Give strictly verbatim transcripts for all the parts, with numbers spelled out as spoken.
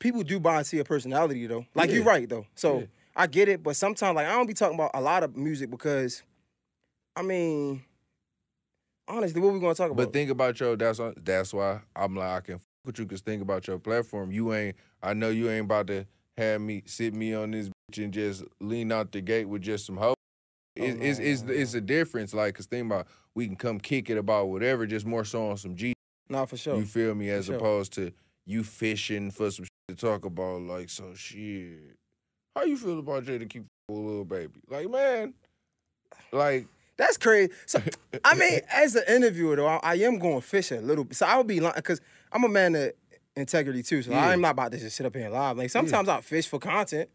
people do buy and see a personality, though. Like, yeah. you're right, though. So, yeah. I get it, but sometimes, like, I don't be talking about a lot of music because, I mean, honestly, what we going to talk about? But think about your, that's that's why I'm like, I can fuck with you, because think about your platform. You ain't, I know you ain't about to have me, sit me on this bitch and just lean out the gate with just some hoes. It's, oh, it's, it's, it's a difference, like, because think about, we can come kick it about whatever, just more so on some G. Nah, for sure. You feel me? As for opposed sure. to you fishing for some shit to talk about, like, so shit. How you feel about Jada keep a little baby? Like, man, like... That's crazy. So, I mean, as an interviewer, though, I, I am going fishing a little bit. So, I would be lying, because I'm a man of integrity, too. So, yeah. I'm not about to just sit up here and lie. Like, sometimes yeah. I fish for content.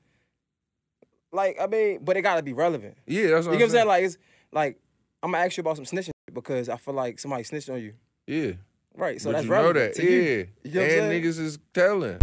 Like, I mean, but it got to be relevant. Yeah, that's what you I'm saying. You get what I'm saying? Like, it's, like, I'm going to ask you about some snitching because I feel like somebody snitched on you. Yeah. Right, so but that's relevant. you know that. To yeah. You, you know and what niggas is telling.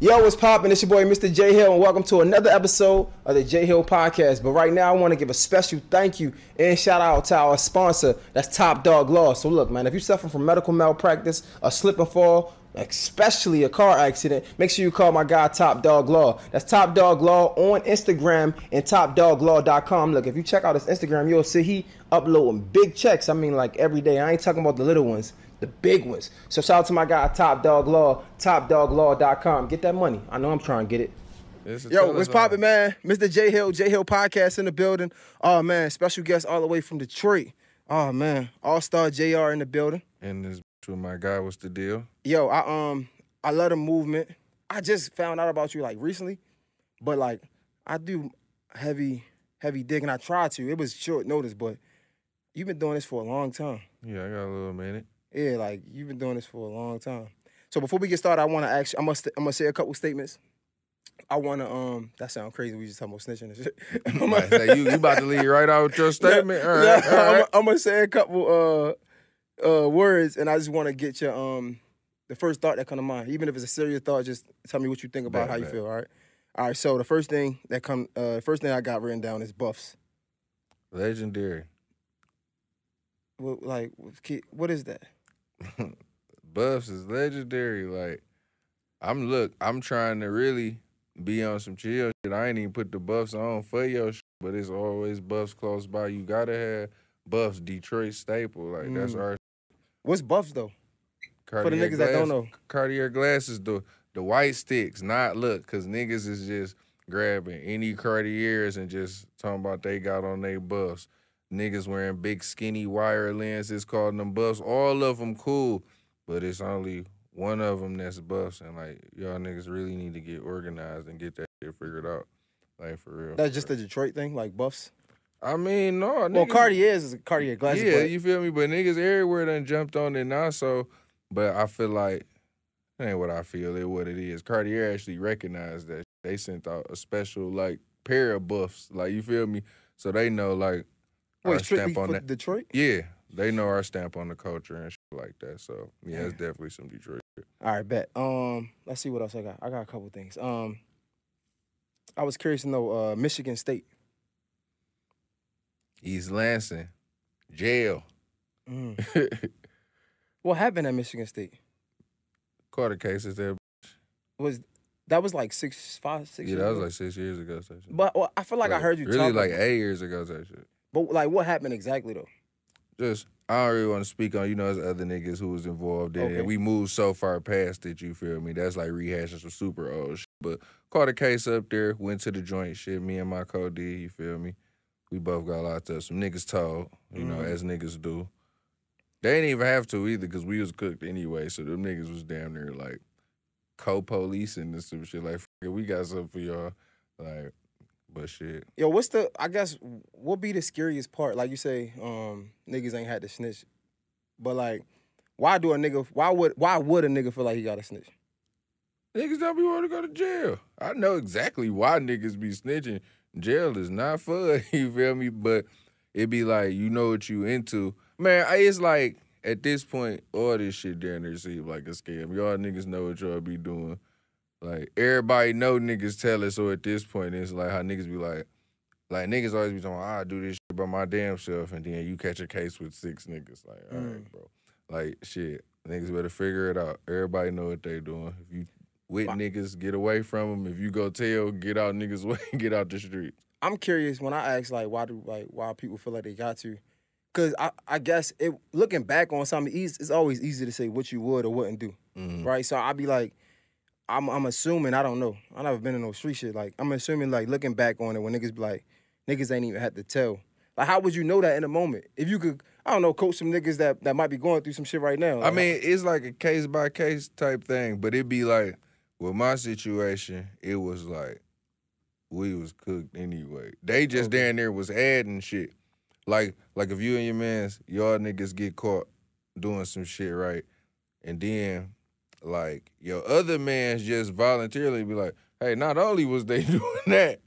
Yo, what's poppin'? It's your boy, Mister J Hill, and welcome to another episode of the J Hill Podcast. But right now, I want to give a special thank you and shout out to our sponsor, that's Top Dog Law. So look, man, if you're suffering from medical malpractice, a slip and fall, especially a car accident, make sure you call my guy Top Dog Law. That's Top Dog Law on Instagram and top dog law dot com. Look, if you check out his Instagram, you'll see he uploading big checks. I mean, like every day. I ain't talking about the little ones. The big ones. So shout out to my guy, Top Dog Law, top dog law dot com. Get that money. I know I'm trying to get it. Yo, what's poppin', man? Mister J Hill, J Hill Podcast in the building. Oh, man, special guest all the way from Detroit. Oh, man, All-Star J R in the building. And this with my guy, what's the deal? Yo, I um, I love the movement. I just found out about you, like, recently. But, like, I do heavy, heavy digging. I tried to. It was short notice, but you've been doing this for a long time. Yeah, I got a little minute. Yeah, like, you've been doing this for a long time. So before we get started, I want to ask you, I'm going st- to say a couple statements. I want to, um, that sounds crazy. We just talking about snitching and shit. I'm about to say, you, you about to lead right out with your statement? All right, all right. I'm, I'm going to say a couple uh, uh, words, and I just want to get your, um, the first thought that come to mind. Even if it's a serious thought, just tell me what you think about bad, how bad. you feel, all right? All right, so the first thing that come, uh, the first thing I got written down is buffs. Legendary. What, like, what is that? Buffs is legendary. Like, I'm look, I'm trying to really be on some chill shit. I ain't even put the buffs on for your shit, but it's always buffs close by. You gotta have buffs, Detroit staple. Like, mm. that's our. What's buffs though? Cartier for the niggas glass, that don't know, Cartier glasses, the the white sticks. Not look, cause niggas is just grabbing any Cartiers and just talking about they got on they buffs. Niggas wearing big, skinny wire lenses, calling them buffs. All of them cool, but it's only one of them that's buffs. And, like, y'all niggas really need to get organized and get that shit figured out. Like, for real. That's for just real. The Detroit thing? Like, buffs? I mean, no. Niggas, well, Cartier is a Cartier glasses. Yeah, plate. You feel me? But niggas everywhere done jumped on it now, so. But I feel like, it ain't what I feel, it what it is. Cartier actually recognized that. They sent out a special, like, pair of buffs. Like, you feel me? So they know, like, Wait, stamp on that. Detroit? Yeah, they know our stamp on the culture and shit like that. So yeah, yeah. It's definitely some Detroit shit. All right, bet. Um, let's see what else I got. I got a couple things. Um, I was curious to know uh, Michigan State, East Lansing, jail. Mm. What happened at Michigan State? Carter cases there. Was that was like six, five, six? Yeah, years that was ago? Like six years ago. So but well, I feel like, like I heard you really talk like about eight years ago. So shit. But, like, what happened exactly, though? Just, I don't really want to speak on, you know, there's other niggas who was involved in okay. it. We moved so far past it, you feel me? That's, like, rehashing some super old shit. But caught a case up there, went to the joint shit, me and my co-D, you feel me? We both got locked up. Some niggas told, you mm-hmm. know, as niggas do. They didn't even have to either because we was cooked anyway, so them niggas was damn near, like, co-policing and some shit. Like, f- it, we got something for y'all. Like... But shit. Yo, what's the, I guess, what be the scariest part? Like you say, um, niggas ain't had to snitch. But like, why do a nigga, why would why would a nigga feel like he got to snitch? Niggas don't be wanting to go to jail. I know exactly why niggas be snitching. Jail is not fun, you feel me? But it be like, you know what you into. Man, it's like, at this point, all this shit down there seems like a scam. Y'all niggas know what y'all be doing. Like, everybody know niggas tell us, so at this point, it's like how niggas be like, like, niggas always be talking, oh, I do this shit by my damn self, and then you catch a case with six niggas. Like, all mm. right, bro. Like, shit, niggas better figure it out. Everybody know what they doing. If you with wow. niggas, get away from them. If you go tell, get out niggas' way, get out the street. I'm curious when I ask, like, why do, like, why people feel like they got to? Because I, I guess, it looking back on something, it's always easy to say what you would or wouldn't do, mm-hmm. right? So I be like, I'm, I'm assuming, I don't know. I never been in no street shit. Like, I'm assuming, like, looking back on it when niggas be like, niggas ain't even had to tell. Like, how would you know that in a moment? If you could, I don't know, coach some niggas that, that might be going through some shit right now. Like, I mean, it's like a case-by-case type thing, but it'd be like, with my situation, it was like, we was cooked anyway. They just okay. down there was adding shit. Like, like if you and your mans, y'all niggas get caught doing some shit, right? And then, like, your other mans just voluntarily be like, hey, not only was they doing that,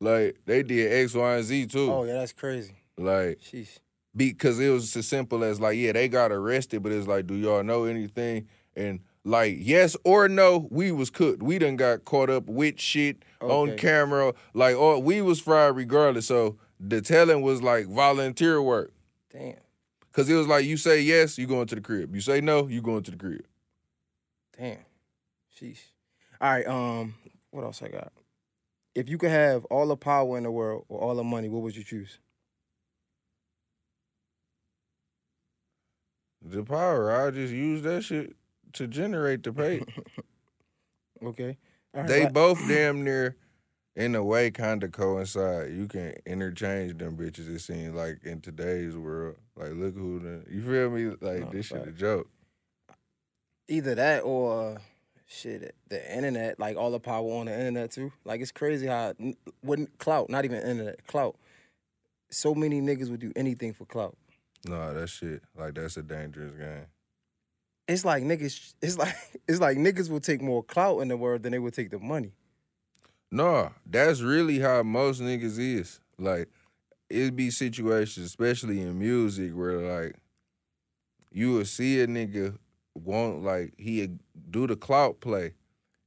like, they did X, Y, and Z, too. Oh, yeah, that's crazy. Like, sheesh. Because it was as simple as, like, yeah, they got arrested, but it's like, do y'all know anything? And, like, yes or no, we was cooked. We done got caught up with shit okay. on camera. Like, or we was fried regardless, so... The telling was like volunteer work. Damn. Because it was like, you say yes, you going to the crib. You say no, you going to the crib. Damn. Sheesh. All right, um, what else I got? If you could have all the power in the world or all the money, what would you choose? The power. I just use that shit to generate the pay. Okay. All right, they both damn near... in a way, kind of coincide. You can interchange them bitches, it seems like, in today's world. Like, look who the... You feel me? Like, no, this shit a joke. Either that or, uh, shit, the internet, like, all the power on the internet, too. Like, it's crazy how... wouldn't clout, not even internet, clout. So many niggas would do anything for clout. Nah, that shit, like, that's a dangerous game. It's like niggas... It's like, it's like niggas will take more clout in the world than they would take the money. No, that's really how most niggas is. Like, it be situations, especially in music, where, like, you will see a nigga want, like, he'll do the clout play,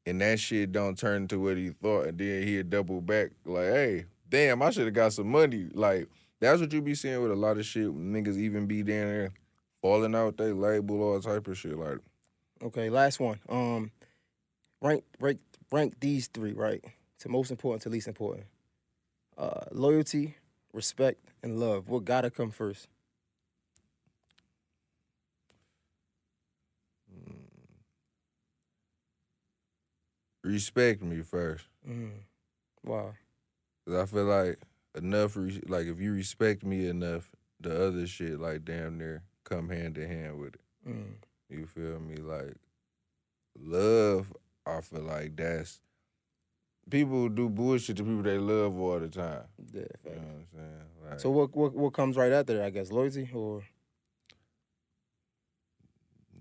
and that shit don't turn into what he thought, and then he'll double back, like, hey, damn, I should have got some money. Like, that's what you be seeing with a lot of shit. Niggas even be down there falling out they label, all type of shit. Like, okay, last one. Um, rank, rank, rank these three, right? To most important to least important. Uh, loyalty, respect, and love. What gotta come first? Mm. Respect me first. Mm. Wow. Because I feel like enough, re like if you respect me enough, the other shit, like, damn near come hand in hand with it. Mm. You feel me? Like, love, I feel like that's... People do bullshit to people they love all the time. Yeah, facts. You know what I'm saying? Like, so what, what what comes right after that, I guess? Loyalty or?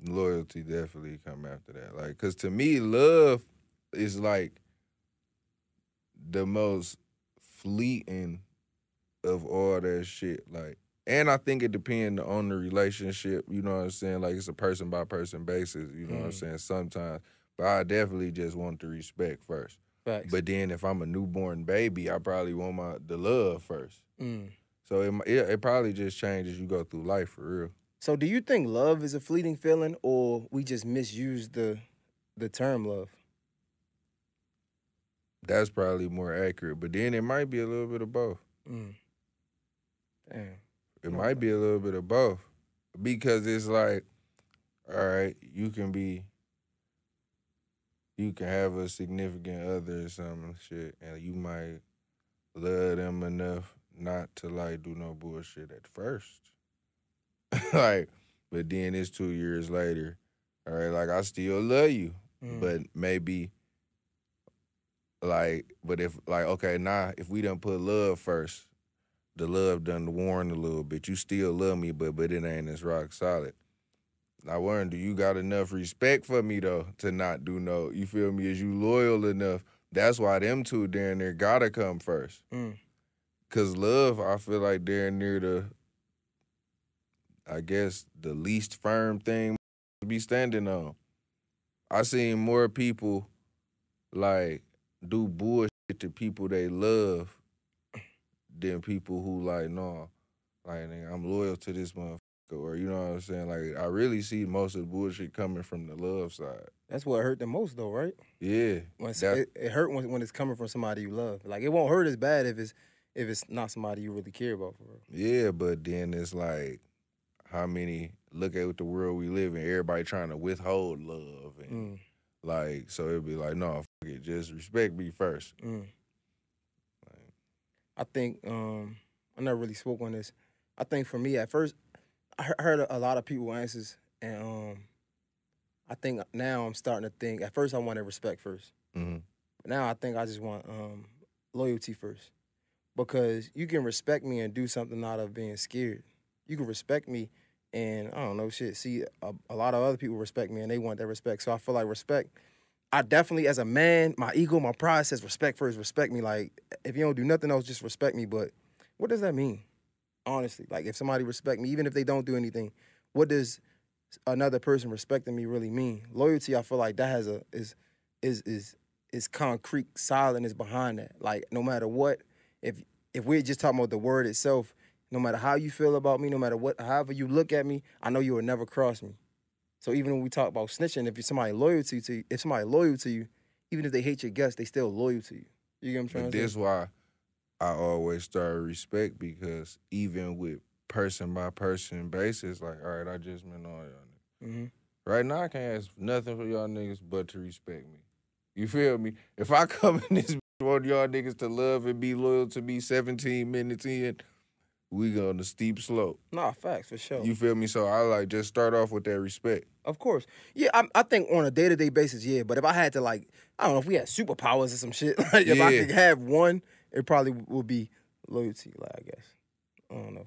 Loyalty definitely come after that. Like, because to me, love is like the most fleeting of all that shit. Like, and I think it depends on the relationship. You know what I'm saying? Like, it's a person-by-person basis. You know mm. what I'm saying? Sometimes. But I definitely just want the respect first. Facts. But then if I'm a newborn baby, I probably want my the love first. Mm. So it, it it probably just changes you go through life for real. So do you think love is a fleeting feeling, or we just misuse the the term love? That's probably more accurate. But then it might be a little bit of both. Mm. Damn. It might know. be a little bit of both. Because it's like, all right, you can be... You can have a significant other or some shit, and you might love them enough not to, like, do no bullshit at first. Like, but then it's two years later. All right, like, I still love you, mm. but maybe, like, but if, like, okay, nah, if we done put love first, the love done worn a little bit. You still love me, but but it ain't as rock solid. I wonder, do you got enough respect for me, though, to not do no, you feel me? Is you loyal enough? That's why them two down there gotta come first. Mm. Because love, I feel like they're near the, I guess, the least firm thing to be standing on. I seen more people like, do bullshit to people they love than people who, like, no, like, I'm loyal to this motherfucker, or, you know what I'm saying? Like, I really see most of the bullshit coming from the love side. That's what hurt the most, though, right? Yeah. When it, it hurt when, when it's coming from somebody you love. Like, it won't hurt as bad if it's if it's not somebody you really care about, for real. Yeah, but then it's like, how many, look at what the world we live in, everybody trying to withhold love. And mm. Like, so it'd be like, no, fuck it, just respect me first. Mm. Like, I think, um, I never really spoke on this. I think for me, at first, I heard a lot of people answers, and um, I think now I'm starting to think, at first I wanted respect first. Mm-hmm. But now I think I just want um, loyalty first. Because you can respect me and do something out of being scared. You can respect me and, I don't know, shit, see, a, a lot of other people respect me and they want that respect. So I feel like respect, I definitely, as a man, my ego, my pride says respect first, respect me. Like, if you don't do nothing else, just respect me. But what does that mean? Honestly, like, if somebody respect me, even if they don't do anything, what does another person respecting me really mean? Loyalty, I feel like that has a is is is is concrete, solid, is behind that. Like, no matter what, if if we're just talking about the word itself, no matter how you feel about me, no matter what, however you look at me, I know you will never cross me. So even when we talk about snitching, if somebody loyal to you, if somebody loyal to you, even if they hate your guts, they still loyal to you. You get what I'm trying but to say? That's why I always start respect, because even with person by person basis, like, all right, I just been on y'all niggas. Mm-hmm. Right now, I can't ask nothing for y'all niggas but to respect me. You feel me? If I come in this bitch, want y'all niggas to love and be loyal to me seventeen minutes in, we go on the steep slope. Nah, facts, for sure. You feel me? So I, like, just start off with that respect. Of course. Yeah, I, I think on a day-to-day basis, yeah, but if I had to, like, I don't know, if we had superpowers or some shit, like, if yeah. I could have one, it probably would be loyalty, like, I guess. I don't know.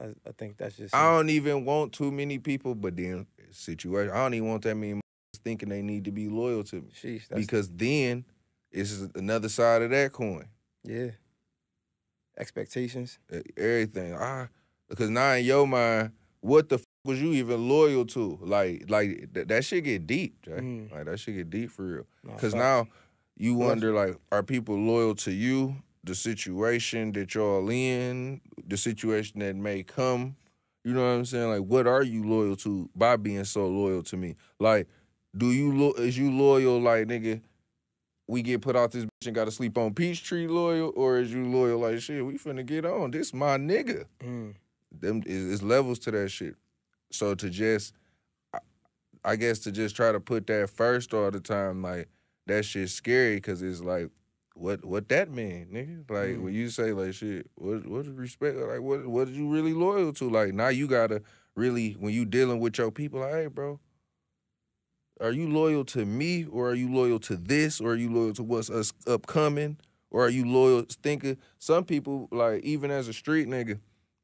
I, I think that's just... I don't even want too many people, but then, situation. I don't even want that many thinking they need to be loyal to me. Sheesh, that's because then, it's another side of that coin. Yeah. Expectations. Everything. I, because now in your mind, what the f*** was you even loyal to? Like, like th- that shit get deep, Jay. Mm. Like, that shit get deep for real. Because nah, now... You wonder, like, are people loyal to you, the situation that y'all in, the situation that may come? You know what I'm saying? Like, what are you loyal to by being so loyal to me? Like, do you lo- is you loyal, like, nigga, we get put out this bitch and got to sleep on Peachtree loyal? Or is you loyal, like, shit, we finna get on. This my nigga. Mm. Them, it's levels to that shit. So to just, I guess to just try to put that first all the time, like, that shit's scary, because it's like, what what that mean, nigga? Like, mm. when you say, like, shit, what what respect? Like, what what are you really loyal to? Like, now you got to really, when you dealing with your people, like, hey, bro, are you loyal to me, or are you loyal to this, or are you loyal to what's us upcoming, or are you loyal thinking? Some people, like, even as a street nigga,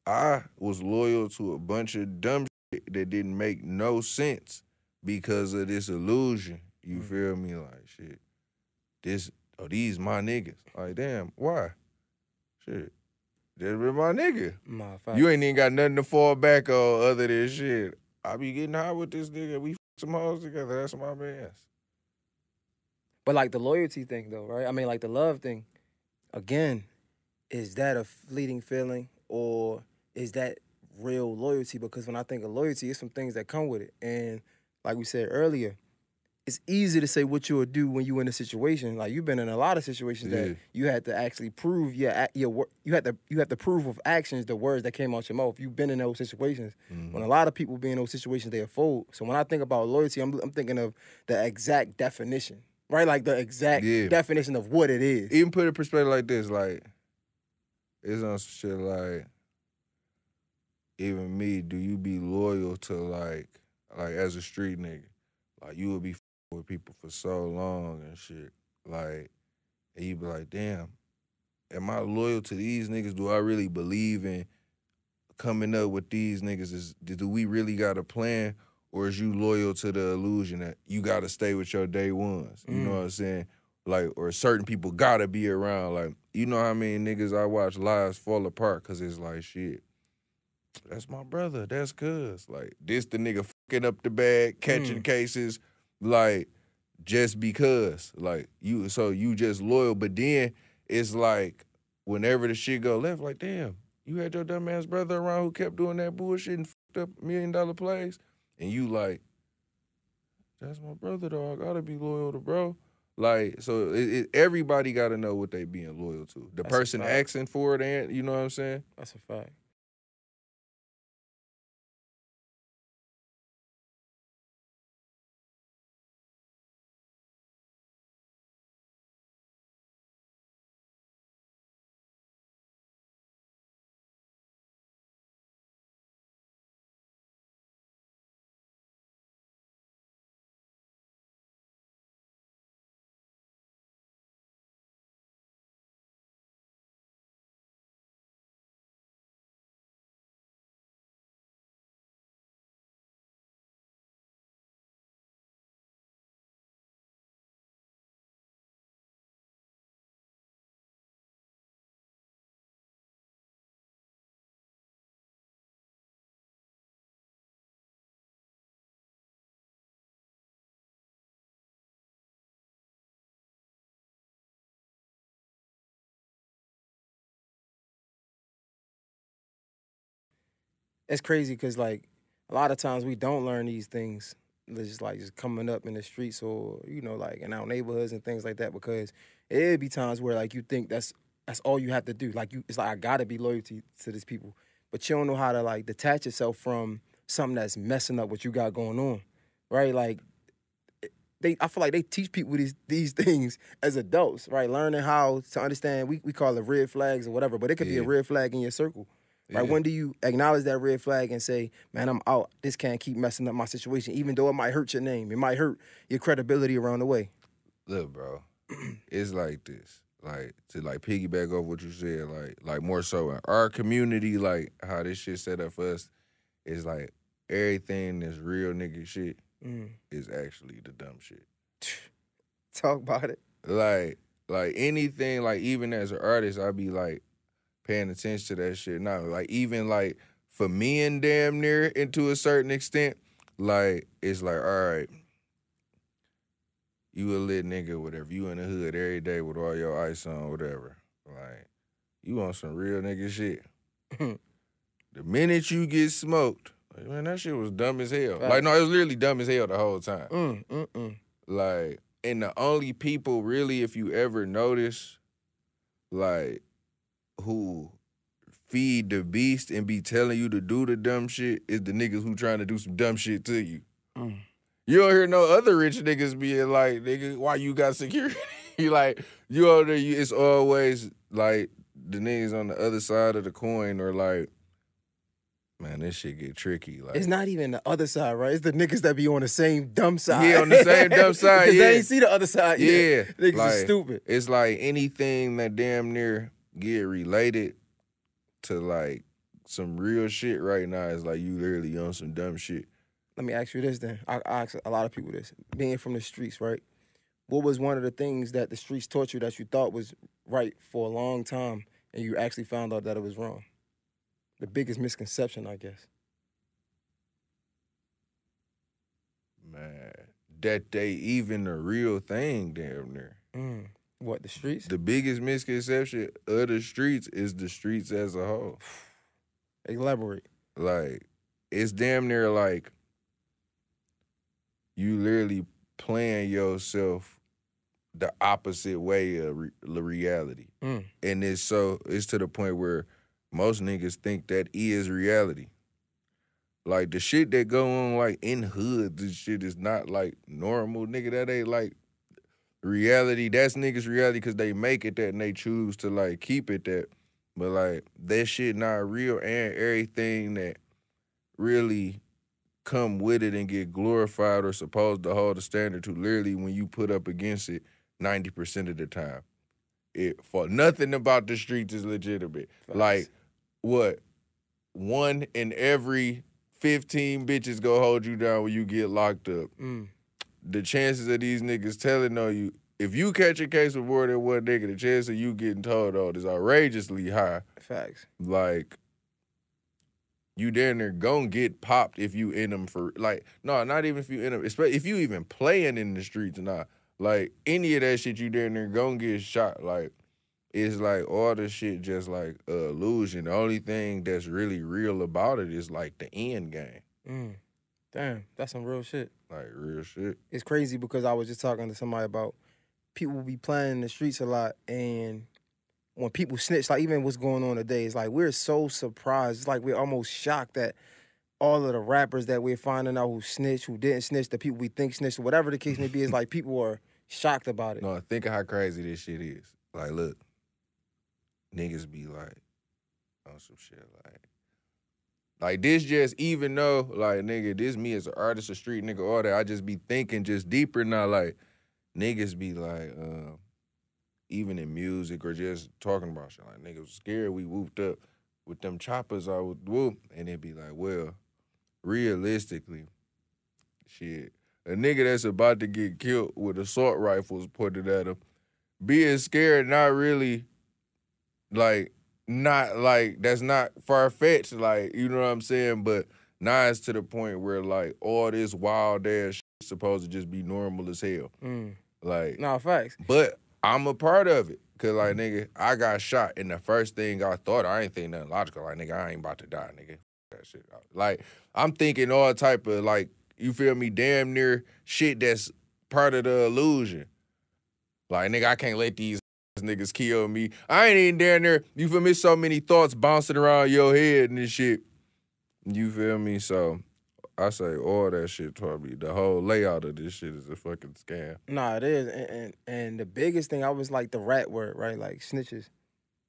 I was loyal to a bunch of dumb shit that didn't make no sense because of this illusion. You mm-hmm. feel me? Like, shit, this, oh, these my niggas. Like, damn, why? Shit, this been my nigga. Nah, you ain't even got nothing to fall back on other than shit. I be getting high with this nigga. We f*** some hoes together. That's my best. But, like, the loyalty thing, though, right? I mean, like, the love thing, again, is that a fleeting feeling, or is that real loyalty? Because when I think of loyalty, it's some things that come with it. And like we said earlier, it's easy to say what you'll do when you're in a situation. Like, you've been in a lot of situations yeah. that you had to actually prove your your you had to you had to prove with actions the words that came out your mouth. You've been in those situations. Mm-hmm. When a lot of people be in those situations, they fold. So when I think about loyalty, I'm I'm thinking of the exact definition, right? Like the exact yeah. definition of what it is. Even put it in perspective like this, like it's on some shit like even me. Do you be loyal to like like as a street nigga? Like you would be. With people for so long and shit. Like, and you be like, damn, am I loyal to these niggas? Do I really believe in coming up with these niggas? Is do we really got a plan? Or is you loyal to the illusion that you gotta stay with your day ones? You mm. know what I'm saying? Like, or certain people gotta be around. Like, you know how many niggas I watch lives fall apart because it's like, shit, that's my brother, that's cuz. Like, this the nigga fucking up the bag, catching mm. cases. Like, just because, like, you, so you just loyal. But then it's like, whenever the shit go left, like, damn, you had your dumb ass brother around who kept doing that bullshit and fucked up million dollar plays, and you like, that's my brother, dog. I gotta be loyal to bro. Like, so it, it, everybody gotta know what they being loyal to. The that's person asking for it, and you know what I'm saying? That's a fact. It's crazy because, like, a lot of times we don't learn these things. It's just, like, just coming up in the streets or, you know, like, in our neighborhoods and things like that, because it'd be times where, like, you think that's that's all you have to do. Like, you, it's like, I got to be loyal to, to these people. But you don't know how to, like, detach yourself from something that's messing up what you got going on, right? Like, they, I feel like they teach people these these things as adults, right? Learning how to understand, we, we call it red flags or whatever, but it could yeah. be a red flag in your circle. Right, yeah. When do you acknowledge that red flag and say, man, I'm out. This can't keep messing up my situation, even though it might hurt your name. It might hurt your credibility around the way. Look, bro, it's like this. Like, to, like, piggyback off what you said, like, like more so in our community, like, how this shit set up for us is, like, everything that's real nigga shit mm. is actually the dumb shit. Talk about it. Like, like, anything, like, even as an artist, I be, like, paying attention to that shit now. Like, even, like, for me and damn near, and to a certain extent, like, it's like, all right, you a lit nigga, whatever. You in the hood every day with all your ice on, whatever. Like, you on some real nigga shit. The minute you get smoked, like, man, that shit was dumb as hell. Right. Like, no, it was literally dumb as hell the whole time. Mm, mm, mm. Like, and the only people, really, if you ever notice, like, who feed the beast and be telling you to do the dumb shit is the niggas who trying to do some dumb shit to you. Mm. You don't hear no other rich niggas being like, nigga, why you got security? Like, you over there, you, it's always like the niggas on the other side of the coin or like, man, this shit get tricky. Like, it's not even the other side, right? It's the niggas that be on the same dumb side. Yeah, on the same dumb side, yeah. Because they ain't see the other side yeah. yet. Niggas like, is stupid. It's like anything that damn near get related to, like, some real shit right now is, like, you literally on some dumb shit. Let me ask you this, then. I, I ask a lot of people this. Being from the streets, right, what was one of the things that the streets taught you that you thought was right for a long time and you actually found out that it was wrong? The biggest misconception, I guess. Man, that they even the real thing damn near. Mm. What, the streets? The biggest misconception of the streets is the streets as a whole. Elaborate. Like, it's damn near like you literally playing yourself the opposite way of re- reality. Mm. And it's so, it's to the point where most niggas think that is reality. Like, the shit that go on, like, in hoods and shit is not, like, normal, nigga. That ain't, like, reality. That's niggas' reality because they make it that and they choose to, like, keep it that. But, like, that shit not real, and everything that really come with it and get glorified or supposed to hold a standard to, literally when you put up against it ninety percent of the time, it for nothing about the streets is legitimate. Nice. Like, what, one in every fifteen bitches go hold you down when you get locked up. Mm. The chances of these niggas telling on you, if you catch a case with more than one nigga, the chance of you getting told on is outrageously high. Facts. Like, you damn near gonna get popped if you in them for, like, no, not even if you in them, especially if you even playing in the streets or not. Like, any of that shit, you damn near gonna get shot. Like, it's like all the shit just like a illusion. The only thing that's really real about it is like the end game. Mm. Damn, that's some real shit. Like, real shit. It's crazy because I was just talking to somebody about people be playing in the streets a lot, and when people snitch, like even what's going on today, it's like we're so surprised. It's like we're almost shocked that all of the rappers that we're finding out who snitch, who didn't snitch, the people we think snitched, whatever the case may be, it's like people are shocked about it. No, think of how crazy this shit is. Like, look, niggas be like on some shit like, like this just even though, like, nigga, this me as an artist, a street nigga, all that, I just be thinking just deeper now, like, niggas be like, um, even in music or just talking about shit, like, niggas was scared we whooped up with them choppers, I would whoop, and it'd be like, well, realistically, shit, a nigga that's about to get killed with assault rifles pointed at him, being scared, not really, like, not, like, that's not far-fetched, like, you know what I'm saying? But now it's to the point where, like, all this wild-ass shit is supposed to just be normal as hell. Mm. Like, no, facts. But I'm a part of it. Because, like, nigga, I got shot, and the first thing I thought, I ain't think nothing logical. Like, nigga, I ain't about to die, nigga. That shit. Like, I'm thinking all type of, like, you feel me, damn near shit that's part of the illusion. Like, nigga, I can't let these niggas kill me. I ain't even down there. You feel me? So many thoughts bouncing around your head and this shit. You feel me? So I say all that shit probably. The whole layout of this shit is a fucking scam. Nah, it is. And, and, and the biggest thing, I was like the rat word, right? Like snitches.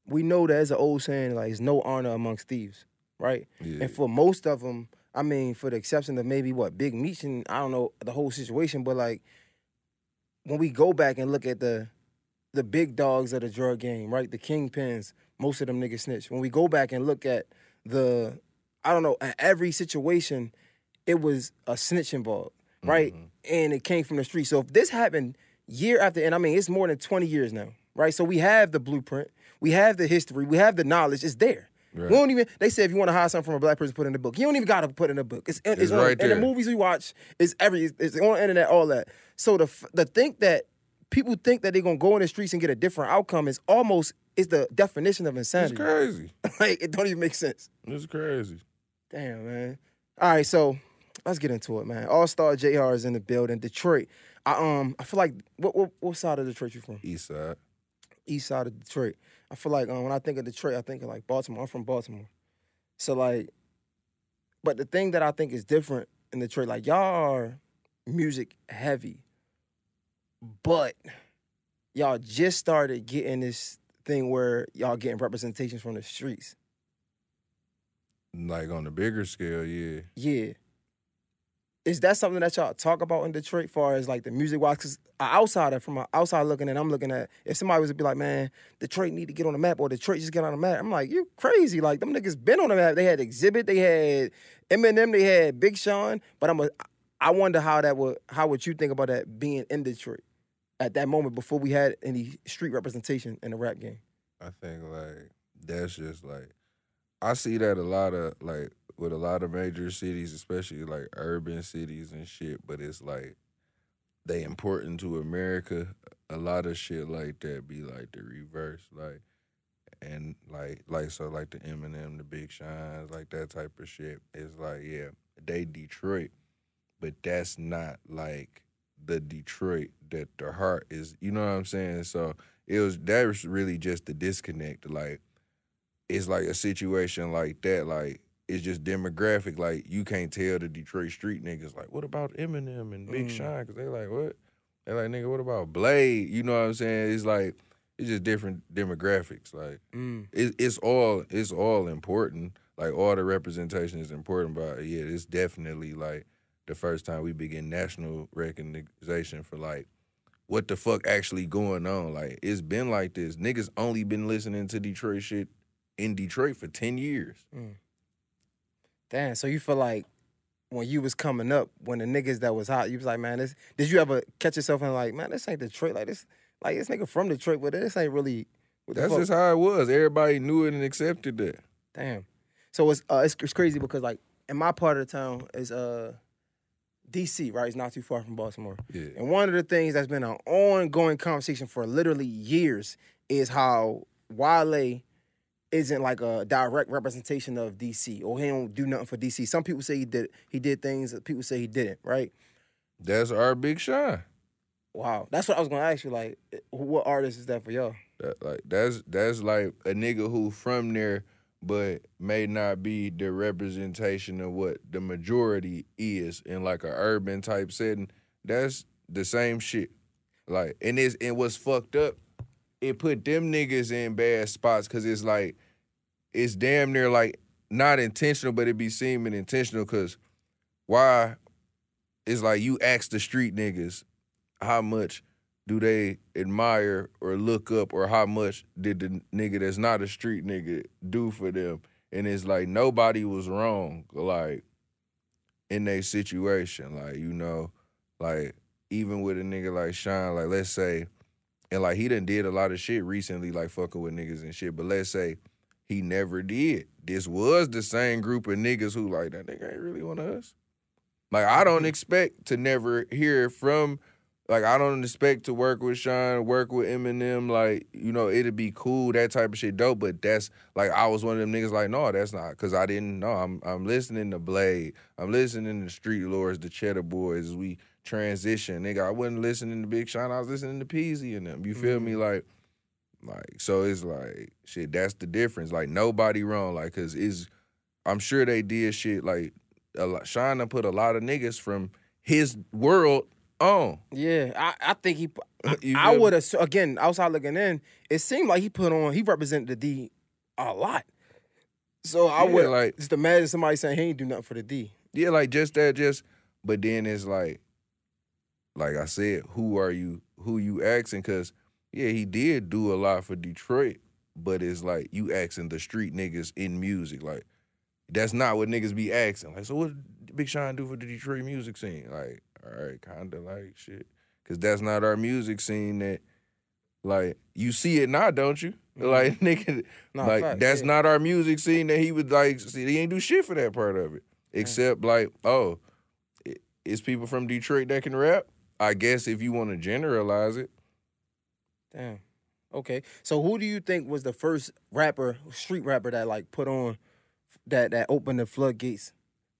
We know that there's an old saying, like, there's no honor amongst thieves, right? Yeah. And for most of them, I mean, for the exception of maybe what, Big Meech and I don't know the whole situation, but like when we go back and look at the the big dogs of the drug game, right? The kingpins, most of them niggas snitch. When we go back and look at the, I don't know, in every situation, it was a snitch involved, right? Mm-hmm. And it came from the street. So if this happened year after, and I mean, it's more than twenty years now, right? So we have the blueprint, we have the history, we have the knowledge, it's there. Right. We don't even, they say if you want to hide something from a black person, put it in the book. You don't even got to put it in the book. It's, it's, it's on, right there. In the movies we watch, it's, every, it's on the internet, all that. So the, the think that people think that they're going to go in the streets and get a different outcome is almost, it's the definition of insanity. It's crazy. Like, it don't even make sense. It's crazy. Damn, man. All right, so let's get into it, man. All-Star J R is in the building. Detroit. I um, I feel like, what, what what side of Detroit you from? East side. East side of Detroit. I feel like um, when I think of Detroit, I think of, like, Baltimore. I'm from Baltimore. So, like, but the thing that I think is different in Detroit, like, y'all are music heavy. But y'all just started getting this thing where y'all getting representations from the streets. Like on the bigger scale, yeah. Yeah. Is that something that y'all talk about in Detroit as far as like the music-wise? Because an outsider, from an outside looking in, I'm looking at, if somebody was to be like, man, Detroit need to get on the map or Detroit just get on the map, I'm like, you crazy. Like, them niggas been on the map. They had Exhibit, they had Eminem, they had Big Sean. But I'm a, I wonder how that would, how would you think about that being in Detroit? At that moment, before we had any street representation in the rap game, I think like that's just like I see that a lot of like with a lot of major cities, especially like urban cities and shit. But it's like they important to America. A lot of shit like that be like the reverse, like and like like so like the Eminem, the Big Shines, like that type of shit. It's like yeah, they Detroit, but that's not like the Detroit that the heart is, you know what I'm saying? So it was, that was really just the disconnect. Like, it's like a situation like that. Like, it's just demographic. Like, you can't tell the Detroit street niggas, like, what about Eminem and Big mm. Sean? Because they like, what? They like, nigga, what about Blade? You know what I'm saying? It's like, it's just different demographics. Like, mm. it, it's all it's all important. Like, all the representation is important, but yeah, it's definitely like, the first time we begin national recognition for, like, what the fuck actually going on. Like, it's been like this. Niggas only been listening to Detroit shit in Detroit for ten years. Mm. Damn, so you feel like when you was coming up, when the niggas that was hot, you was like, man, this... Did you ever catch yourself and like, man, this ain't Detroit? Like, this like this nigga from Detroit, but this ain't really... What the That's fuck? Just how it was. Everybody knew it and accepted that. Damn. So it's uh, it's, it's crazy because like in my part of the town is uh D C, right? It's not too far from Baltimore. Yeah. And one of the things that's been an ongoing conversation for literally years is how Wale isn't like a direct representation of D C, or he don't do nothing for D C. Some people say he did he did things, people say he didn't, right? That's our Big Sean. Wow, that's what I was gonna ask you. Like, what artist is that for y'all? That, like, that's that's like a nigga who from there, but may not be the representation of what the majority is in like an urban type setting. That's the same shit. Like, and it's and what's fucked up, it put them niggas in bad spots because it's like, it's damn near like not intentional, but it be seeming intentional because why? It's like you ask the street niggas, how much do they admire or look up, or how much did the nigga that's not a street nigga do for them? And it's like nobody was wrong, like, in their situation. Like, you know, like, even with a nigga like Sean, like, let's say, and, like, he done did a lot of shit recently, like, fucking with niggas and shit, but let's say he never did. This was the same group of niggas who, like, that nigga ain't really one of us. Like, I don't expect to never hear from... Like, I don't expect to work with Sean, work with Eminem. Like, you know, it'd be cool, that type of shit, dope. But that's, like, I was one of them niggas like, no, that's not. Because I didn't know. I'm I'm listening to Blade. I'm listening to Street Lords, the Cheddar Boys. We transition. Nigga, I wasn't listening to Big Sean. I was listening to Peasy and them. You feel mm-hmm. me? Like, like, so it's like, shit, that's the difference. Like, nobody wrong. Like, because it's, I'm sure they did shit. Like, a lot, Sean done put a lot of niggas from his world on. Yeah, I, I think he, I, I would have, again, outside looking in, it seemed like he put on, he represented the D a lot. So I yeah, would like, just imagine somebody saying he ain't do nothing for the D. Yeah, like just that, just, but then it's like, like I said, who are you, who you asking? Because, yeah, he did do a lot for Detroit, but it's like you asking the street niggas in music. Like, that's not what niggas be asking. Like, so what did Big Sean do for the Detroit music scene? Like, all right, kind of like shit. Because that's not our music scene that, like, you see it now, don't you? Mm-hmm. Like, nigga, no, like, fact, that's yeah. not our music scene that he would, like, see, he ain't do shit for that part of it. Except, mm-hmm. like, oh, it, it's people from Detroit that can rap? I guess if you want to generalize it. Damn. Okay. So who do you think was the first rapper, street rapper that, like, put on, that that opened the floodgates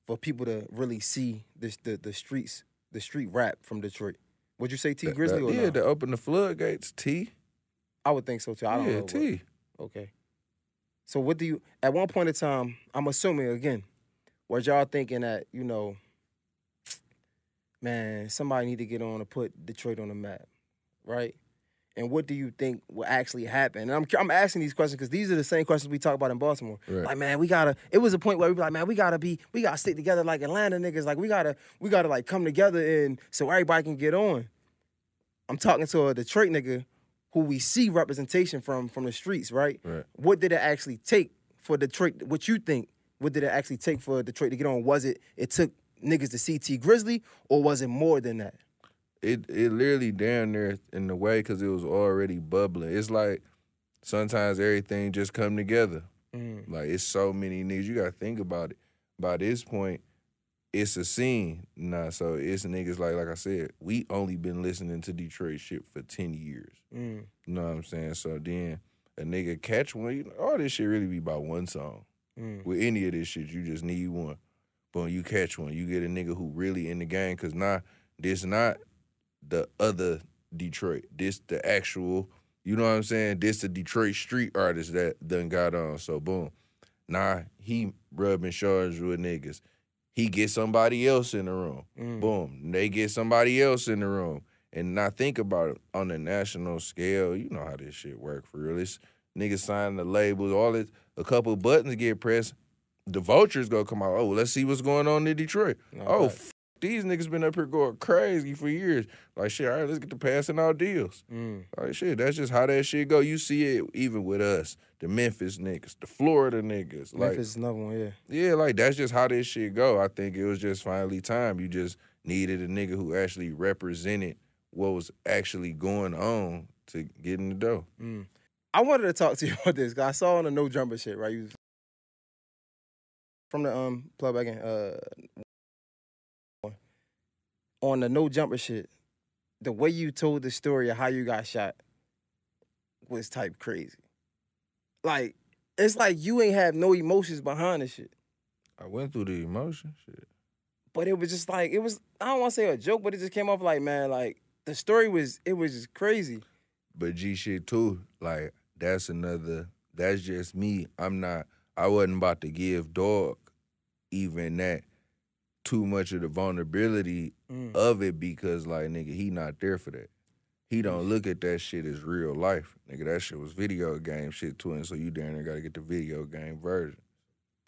for people to really see this the, the streets? The street rap from Detroit. Would you say Tee Grizzley or yeah, no? To open the floodgates, T. I would think so, too. I don't yeah, know. Yeah, T. What. Okay. So what do you... At one point in time, I'm assuming, again, was y'all thinking that, you know, man, somebody need to get on and put Detroit on the map, right? And what do you think will actually happen? And I'm I'm asking these questions because these are the same questions we talk about in Baltimore. Right. Like, man, we gotta. It was a point where we be like, man, we gotta be, we gotta stick together like Atlanta niggas. Like, we gotta, we gotta like come together and so everybody can get on. I'm talking to a Detroit nigga who we see representation from from the streets, right? Right. What did it actually take for Detroit? What you think? What did it actually take for Detroit to get on? Was it it took niggas to see Tee Grizzley, or was it more than that? It it literally down there in the way because it was already bubbling. It's like sometimes everything just come together. Mm. Like, it's so many niggas. You got to think about it. By this point, it's a scene. Nah, so it's niggas like, like I said, we only been listening to Detroit shit for ten years. Mm. You know what I'm saying? So then a nigga catch one. You know, all this shit really be about one song. Mm. With any of this shit, you just need one. But when you catch one, you get a nigga who really in the game because nah, this not... the other Detroit. This the actual, you know what I'm saying? This the Detroit street artist that done got on. So boom. Nah, he rubbing shoulders with niggas. He get somebody else in the room. Mm. Boom. They get somebody else in the room. And now think about it on the national scale. You know how this shit work for real. It's niggas signing the labels, all this, a couple buttons get pressed. The vultures gonna come out. Oh, let's see what's going on in Detroit. All oh, right. These niggas been up here going crazy for years. Like, shit, all right, let's get to passing out deals. Mm. Like, shit, that's just how that shit go. You see it even with us, the Memphis niggas, the Florida niggas. Memphis like, is another one, yeah. Yeah, like, that's just how this shit go. I think it was just finally time. You just needed a nigga who actually represented what was actually going on to get in the dough. Mm. I wanted to talk to you about this, because I saw on the No Jumper shit, right? You from the um plug back in uh on the No Jumper shit, the way you told the story of how you got shot was type crazy. Like, it's like you ain't have no emotions behind this shit. I went through the emotion shit. But it was just like, it was, I don't want to say a joke, but it just came off like, man, like, the story was, it was just crazy. But G shit too, like, that's another, that's just me. I'm not, I wasn't about to give dog even that too much of the vulnerability mm. of it because, like, nigga, he not there for that. He don't look at that shit as real life. Nigga, that shit was video game shit too, and so you down there got to get the video game version.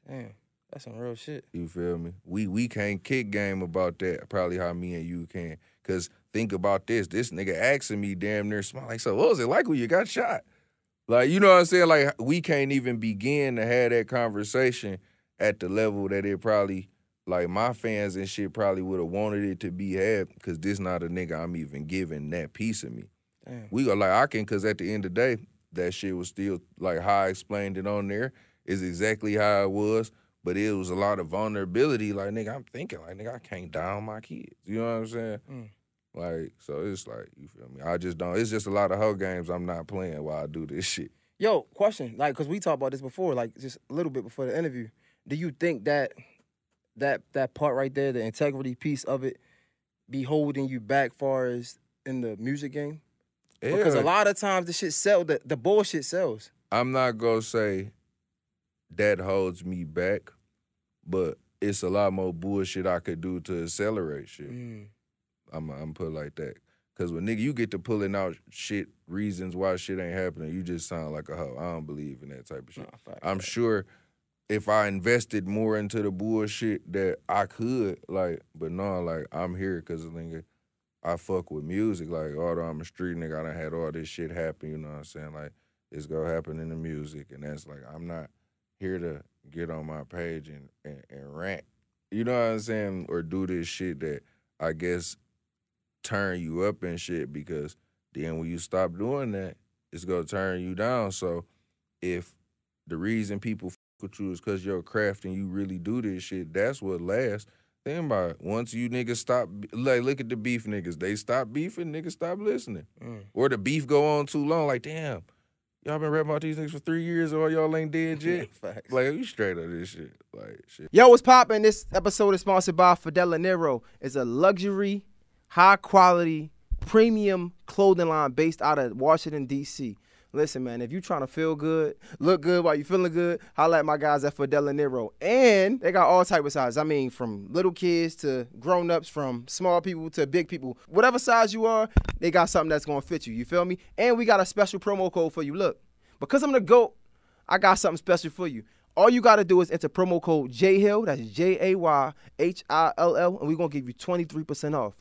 Damn. That's some real shit. You feel me? We we can't kick game about that, probably how me and you can. Because think about this. This nigga asking me damn near smart. Like, so what was it like when you got shot? Like, you know what I'm saying? Like, we can't even begin to have that conversation at the level that it probably, like, my fans and shit probably would have wanted it to be had because this not a nigga I'm even giving that piece of me. Damn. We go, like, I can, because at the end of the day, that shit was still, like, how I explained it on there is exactly how it was. But it was a lot of vulnerability. Like, nigga, I'm thinking, like, nigga, I can't die on my kids. You know what I'm saying? Mm. Like, so it's like, you feel me? I just don't, it's just a lot of hoe games I'm not playing while I do this shit. Yo, question, like, because we talked about this before, like, just a little bit before the interview. Do you think that that that part right there, the integrity piece of it, be holding you back far as in the music game? Yeah. Because a lot of times the shit sells, the, the bullshit sells. I'm not going to say that holds me back. But it's a lot more bullshit I could do to accelerate shit. Mm. I'm I'm put like that. Because when nigga, you get to pulling out shit, reasons why shit ain't happening, you just sound like a hoe. I don't believe in that type of shit. Nah, I'm that. Sure if I invested more into the bullshit that I could, like, but no, like, I'm here because, nigga, I fuck with music. Like, although I'm a street nigga, I done had all this shit happen, you know what I'm saying? Like, it's gonna happen in the music. And that's like, I'm not here to get on my page and, and, and rant. You know what I'm saying? Or do this shit that I guess turn you up and shit, because then when you stop doing that, it's going to turn you down. So if the reason people fuck with you is because you're a craft and you really do this shit, that's what lasts. Think about it. Once you niggas stop, like, look at the beef niggas. They stop beefing, niggas stop listening. Mm. Or the beef go on too long, like, damn, y'all been rapping about these niggas for three years or y'all ain't dead yet? Like, you straight up this shit. Like, shit. Yo, what's poppin'? This episode is sponsored by Fidella Nero. It's a luxury, high-quality, premium clothing line based out of Washington, D C Listen, man, if you trying to feel good, look good while you feeling good, holla at my guys at Fidella Nero. And they got all type of sizes. I mean, from little kids to grown-ups, from small people to big people. Whatever size you are, they got something that's going to fit you. You feel me? And we got a special promo code for you. Look, because I'm the GOAT, I got something special for you. All you got to do is enter promo code J Hill, that's J A Y H I L L, and we're going to give you twenty-three percent off.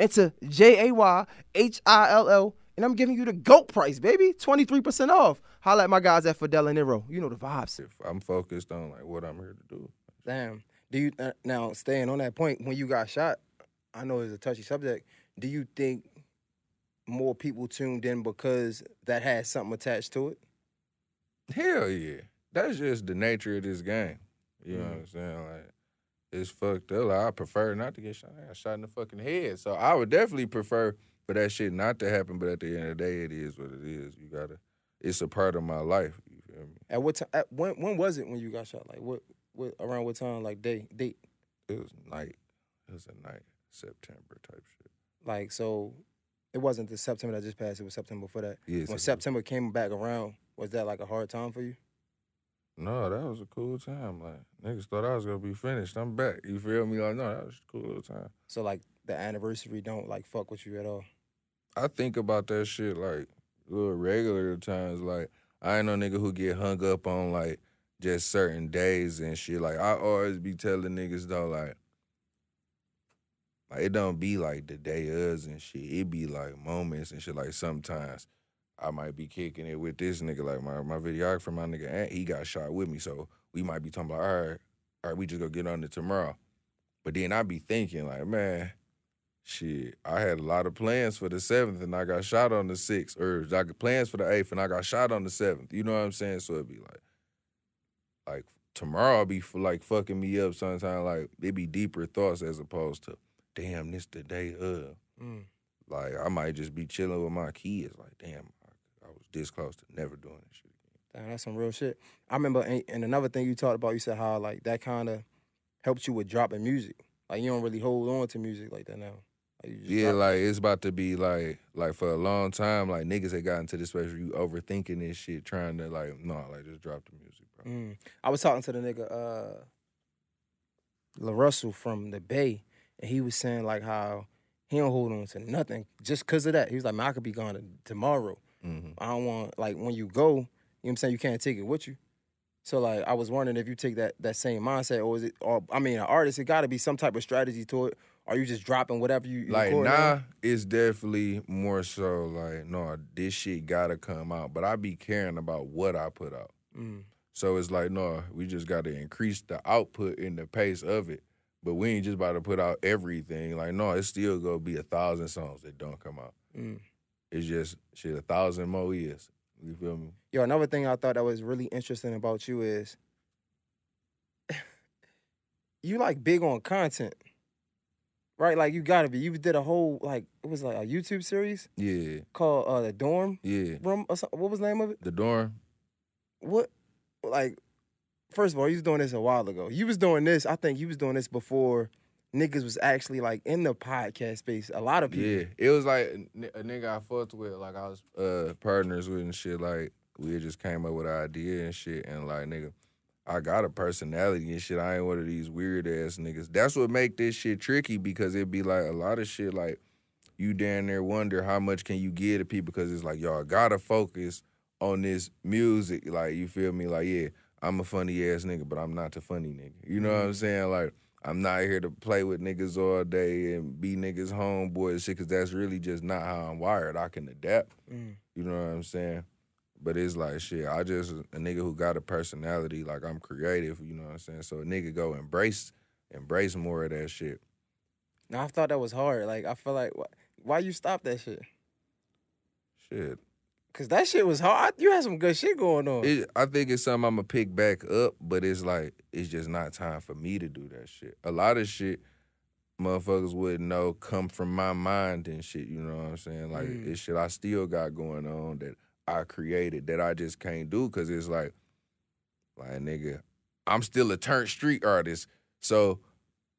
Enter J A Y H I L L, and I'm giving you the GOAT price, baby, twenty-three percent off. Holla at my guys at Fidella Nero. You know the vibes. If I'm focused on, like, what I'm here to do. Damn. Do you uh, now, staying on that point, when you got shot, I know it's a touchy subject, do you think more people tuned in because that had something attached to it? Hell yeah. That's just the nature of this game. You mm. know what I'm saying? Like, it's fucked up. Like, I prefer not to get shot. I got shot in the fucking head. So I would definitely prefer for that shit not to happen, but at the end of the day, it is what it is. You gotta, it's a part of my life. You feel me? At what time, at when when was it when you got shot? Like, what, what around what time, like, day, date? It was night. It was a night, September type shit. Like, so it wasn't the September that just passed, it was September before that. Yeah, when September came back around, was that like a hard time for you? No, that was a cool time. Like, niggas thought I was gonna be finished. I'm back. You feel me? Like, no, that was a cool little time. So, like, the anniversary don't, like, fuck with you at all? I think about that shit, like, little regular times. Like, I ain't no nigga who get hung up on, like, just certain days and shit. Like, I always be telling niggas, though, like, it don't be like the day us and shit. It be like moments and shit. Like, sometimes I might be kicking it with this nigga. Like, my, my videographer, my nigga Ant, he got shot with me. So we might be talking about, all right, all right, we just gonna get on it tomorrow. But then I be thinking, like, man, shit, I had a lot of plans for the seventh and I got shot on the sixth. Or I got plans for the eighth and I got shot on the seventh. You know what I'm saying? So it'd be like, like, tomorrow be for, like, fucking me up sometimes. Like, it be deeper thoughts as opposed to, damn, this the day of. Mm. Like, I might just be chilling with my kids. Like, damn, I, I was this close to never doing this shit again. Damn, that's some real shit. I remember, and, and another thing you talked about, you said how, like, that kind of helps you with dropping music. Like, you don't really hold on to music like that now. Like, yeah, like, it. it's about to be, like, like for a long time, like, niggas had gotten to this place where you overthinking this shit, trying to, like, no, nah, like, just drop the music, bro. Mm. I was talking to the nigga, uh, LaRussell from the Bay, and he was saying, like, how he don't hold on to nothing just because of that. He was like, man, I could be gone tomorrow. Mm-hmm. I don't want, like, when you go, you know what I'm saying, you can't take it with you. So, like, I was wondering if you take that that same mindset, or is it, or, I mean, an artist, it got to be some type of strategy to it. Are you just dropping whatever you, you like? Nah, on? It's definitely more so like, no, this shit gotta come out. But I be caring about what I put out. Mm. So it's like, no, we just gotta increase the output and the pace of it. But we ain't just about to put out everything. Like, no, it's still gonna be a thousand songs that don't come out. Mm. It's just shit, a thousand more years. You feel me? Yo, another thing I thought that was really interesting about you is you like big on content. Right, like you gotta be. You did a whole like it was like a YouTube series. Yeah. Called uh, The Dorm. Yeah. Room or something. What was the name of it? The Dorm. What, like, first of all, you was doing this a while ago. You was doing this. I think you was doing this before niggas was actually like in the podcast space. A lot of people. Yeah. It was like a nigga I fucked with. Like I was uh, partners with and shit. Like we just came up with an idea and shit. And like nigga, I got a personality and shit. I ain't one of these weird-ass niggas. That's what make this shit tricky because it be like a lot of shit like you down there wonder how much can you give to people because it's like, y'all gotta focus on this music. Like, you feel me? Like, yeah, I'm a funny-ass nigga, but I'm not the funny nigga. You know what I'm saying? Like, I'm not here to play with niggas all day and be niggas homeboy and shit because that's really just not how I'm wired. I can adapt. Mm. You know what I'm saying? But it's like, shit, I just a nigga who got a personality. Like, I'm creative, you know what I'm saying? So a nigga go embrace embrace more of that shit. No, I thought that was hard. Like, I feel like, why, why you stop that shit? Shit. Because that shit was hard. You had some good shit going on. It, I think it's something I'm going to pick back up, but it's like, it's just not time for me to do that shit. A lot of shit motherfuckers wouldn't know come from my mind and shit, you know what I'm saying? Like, mm. it's shit I still got going on that I created that I just can't do because it's like, like, nigga, I'm still a turned street artist, so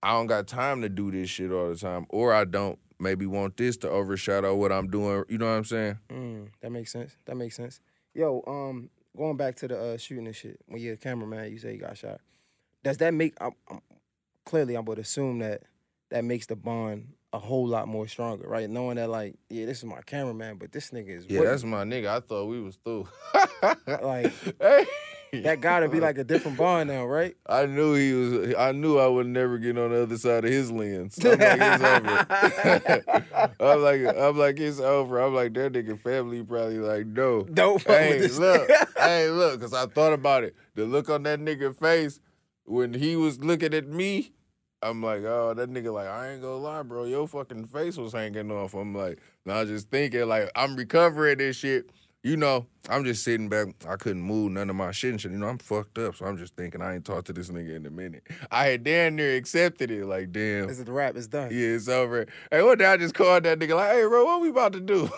I don't got time to do this shit all the time, or I don't maybe want this to overshadow what I'm doing, you know what I'm saying? Mm, that makes sense. That makes sense. Yo, um, going back to the uh, shooting and shit, when you're a cameraman, you say you got shot. Does that make, I'm, I'm, clearly I would assume that that makes the bond a whole lot more stronger, right? Knowing that, like, yeah, this is my cameraman, but this nigga is. Yeah, wooden. That's my nigga. I thought we was through. Like, hey. That gotta be like a different bond now, right? I knew he was. I knew I would never get on the other side of his lens. I'm like, it's over. I'm like, I'm like, it's over. I'm like, that nigga family probably like, no, don't fuck hey, with this. Look, hey, look, because I thought about it. The look on that nigga face when he was looking at me. I'm like, oh, that nigga like, I ain't gonna lie, bro. Your fucking face was hanging off. I'm like, now I'm just thinking, like, I'm recovering this shit. You know, I'm just sitting back. I couldn't move none of my shit and shit. You know, I'm fucked up, so I'm just thinking I ain't talked to this nigga in a minute. I had damn near accepted it. Like, damn. This is the rap. It's done. Yeah, it's over. Hey, what did I just call that nigga? Like, hey, bro, what we about to do?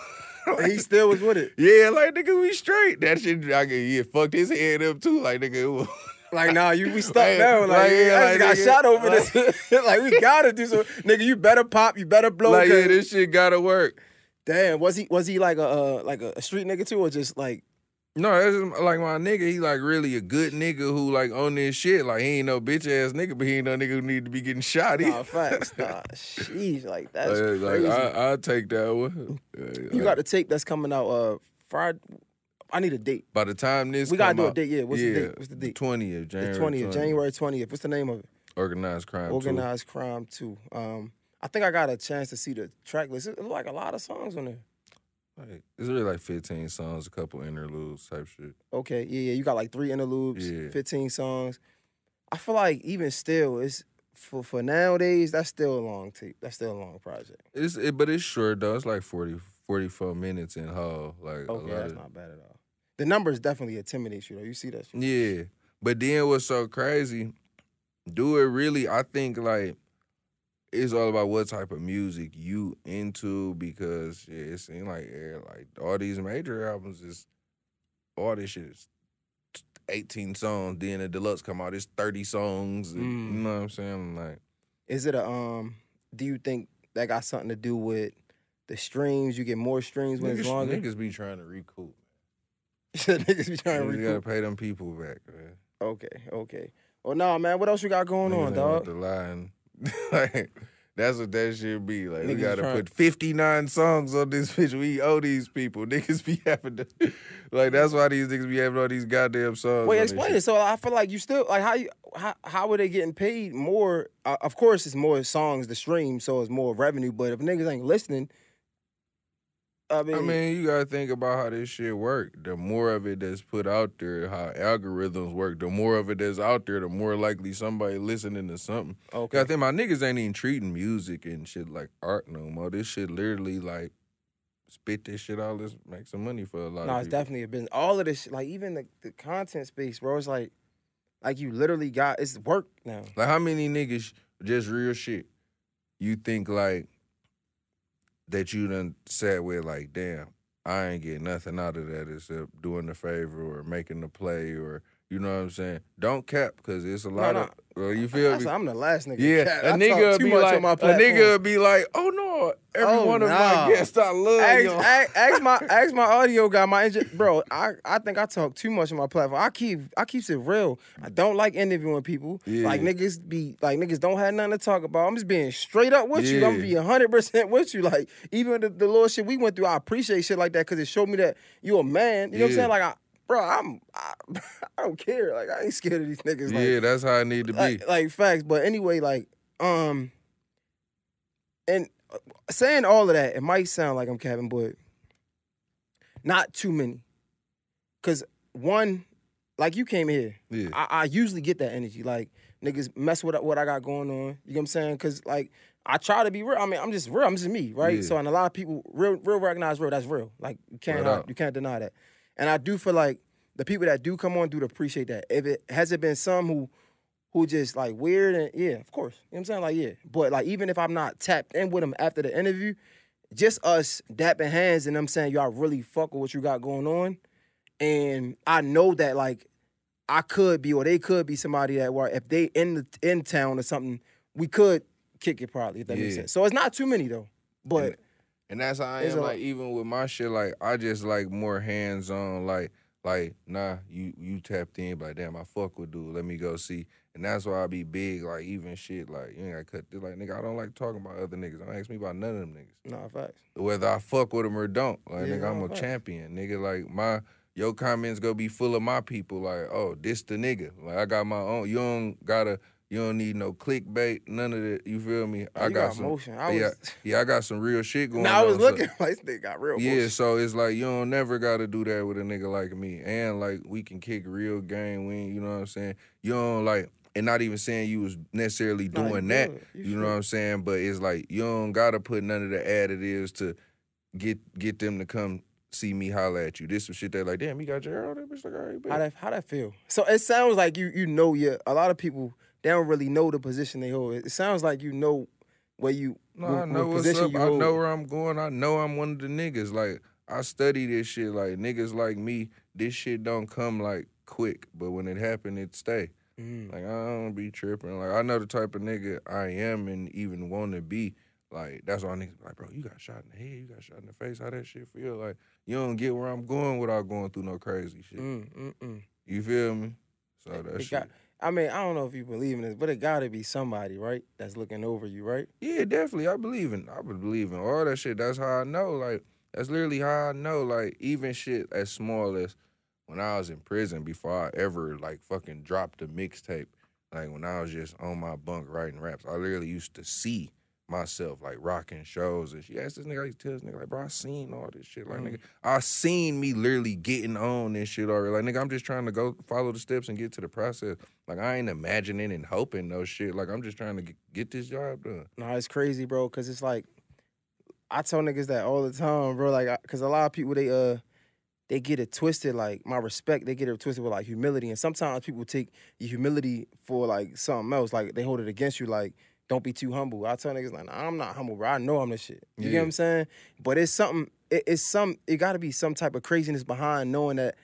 Like, he still was with it. Yeah, like, nigga, we straight. That shit, I could, yeah, fucked his head up, too. Like, nigga, it was... Like, nah, you we stuck like, now. Like, like yeah, I just like, got nigga, shot over like, this. Like, we gotta do so. Nigga, you better pop. You better blow. Like, yeah, this shit gotta work. Damn, was he was he like a uh, like a street nigga too, or just like? No, that's just like my nigga. He like really a good nigga who like on this shit. Like, he ain't no bitch ass nigga, but he ain't no nigga who need to be getting shot. Nah, facts. Nah, sheesh, like that's like, crazy. Like, I, I'll take that one. You like, got the tape that's coming out uh Friday. I need a date. By the time this we gotta do out, a date, yeah. What's yeah, the date? What's the date? twentieth, January. The twentieth, January twentieth. What's the name of it? Organized Crime Organized two. Organized Crime two. Um, I think I got a chance to see the track list. It looked like a lot of songs on there. Like, it's really like fifteen songs, a couple interludes type shit. Okay, yeah, yeah. You got like three interludes, yeah. fifteen songs. I feel like even still, it's for for nowadays, that's still a long tape. That's still a long project. It's it, but it's short though. It's like forty, forty-four minutes in whole. Like, okay, that's of, not bad at all. The numbers definitely intimidate you, though. You see that shit. Yeah. But then what's so crazy, do it really, I think, like, it's all about what type of music you into, because yeah, it seems like, yeah, like all these major albums is, all this shit is eighteen songs. Then the deluxe come out, it's thirty songs. And, mm. You know what I'm saying? Like, is it a um? Do you think that got something to do with the streams? You get more streams when niggas, it's longer. Niggas be trying to recoup. Niggas be trying to recoup. You gotta pay them people back, man. Okay, okay. Well, nah, man. What else you got going niggas on, dog? The line. Like, that's what that shit be. Like, niggas we gotta trying... put fifty-nine songs on this bitch. We owe these people. Niggas be having to, like, that's why these niggas be having all these goddamn songs. Wait, explain it. So I feel like you still, like, how you, how, how are they getting paid more? Uh, of course, it's more songs to stream, so it's more revenue. But if niggas ain't listening, I mean, I mean, you gotta think about how this shit work. The more of it that's put out there, how algorithms work, the more of it that's out there, the more likely somebody listening to something. Okay. I think my niggas ain't even treating music and shit like art no more. This shit literally like spit this shit out. Let's make some money for a lot. No, of it's people. Definitely a business. All of this, shit, like even the, the content space, bro. It's like, like you literally got it's work now. Like how many niggas just real shit? You think like. That you done sat with like, damn, I ain't get nothing out of that except doing the favor or making the play or, you know what I'm saying? Don't cap, because it's a lot no, no. of, well, you feel I, me? I'm the last nigga. Yeah, cap. a I nigga be like, a nigga be like, oh no, every oh, one of no. my guests I love. Ask, ask, ask, my, ask my audio guy, my engine, bro, I, I think I talk too much on my platform. I keep I keep it real. I don't like interviewing people. Yeah. Like niggas be, like niggas don't have nothing to talk about. I'm just being straight up with yeah. you. I'm be one hundred percent with you. Like even the, the little shit we went through, I appreciate shit like that because it showed me that you a man. You know yeah. what I'm saying? Like I, Bro, I'm, I, I don't care. Like, I ain't scared of these niggas. Like, yeah, that's how I need to be. Like, like, facts. But anyway, like, um, and saying all of that, it might sound like I'm capping, but not too many. Because one, like, you came here. Yeah. I, I usually get that energy. Like, niggas mess with what I got going on. You know what I'm saying? Because, like, I try to be real. I mean, I'm just real. I'm just me, right? Yeah. So, and a lot of people, real, real recognize real. That's real. Like, you can't, right you can't deny that. And I do feel like the people that do come on do appreciate that. If it has it been some who who just like weird and yeah, of course. You know what I'm saying? Like, yeah. But like even if I'm not tapped in with them after the interview, just us dapping hands and them saying, y'all really fuck with what you got going on. And I know that like I could be or they could be somebody that where if they in the in town or something, we could kick it probably, if that yeah. makes sense. So it's not too many though. But and And that's how I am, like, even with my shit, like, I just, like, more hands-on, like, like nah, you you tapped in, but like, damn, I fuck with dude, let me go see. And that's why I be big, like, even shit, like, you ain't got to cut this, like, nigga, I don't like talking about other niggas. Don't ask me about none of them niggas. Nah, facts. Whether I fuck with them or don't. Like, yeah, nigga, I'm a facts. champion. Nigga, like, my, your comments gonna be full of my people, like, oh, this the nigga. Like, I got my own, you don't gotta... You don't need no clickbait, none of that. You feel me? I you got, got some motion. I was... yeah, yeah, I got some real shit going on. Now I was on, looking, so, like this nigga got real. Yeah, motion. So it's like you don't never gotta do that with a nigga like me. And like we can kick real game, win. You know what I'm saying? You don't like, and not even saying you was necessarily doing like, that. You, you know what I'm saying? But it's like you don't gotta put none of the additives to get get them to come see me holler at you. This some shit that like, damn, you got your hair on that bitch. Like, all right, baby. How that how that feel? So it sounds like you you know yeah. A lot of people. They don't really know the position they hold. It sounds like you know where you no, where, I know what's up. I know where I'm going. I know I'm one of the niggas. Like, I study this shit. Like, niggas like me, this shit don't come, like, quick. But when it happen, it stay. Mm. Like, I don't be tripping. Like, I know the type of nigga I am and even want to be. Like, that's why niggas like, bro, you got shot in the head. You got shot in the face. How that shit feel? Like, you don't get where I'm going without going through no crazy shit. Mm, mm, mm. You feel me? So that it shit. Got- I mean, I don't know if you believe in this, but it gotta be somebody, right? That's looking over you, right? Yeah, definitely. I believe in, I believe in all that shit. That's how I know. Like, that's literally how I know. Like, even shit as small as when I was in prison before I ever like fucking dropped a mixtape. Like when I was just on my bunk writing raps, I literally used to see myself like rocking shows and shit. Yes, this nigga, I used to tell this nigga like, bro, I seen all this shit. Like, mm-hmm. nigga, I seen me literally getting on this shit already. Like, nigga, I'm just trying to go follow the steps and get to the process. Like, I ain't imagining and hoping no shit. Like, I'm just trying to get, get this job done. Nah, it's crazy, bro, because it's like, I tell niggas that all the time, bro. Like, because a lot of people, they, uh, they get it twisted, like, my respect, they get it twisted with, like, humility. And sometimes people take your humility for, like, something else. Like, they hold it against you, like, don't be too humble. I tell niggas, like, nah, I'm not humble, bro. I know I'm this shit. You yeah. get what I'm saying? But it's something, it, it's some, it got to be some type of craziness behind knowing that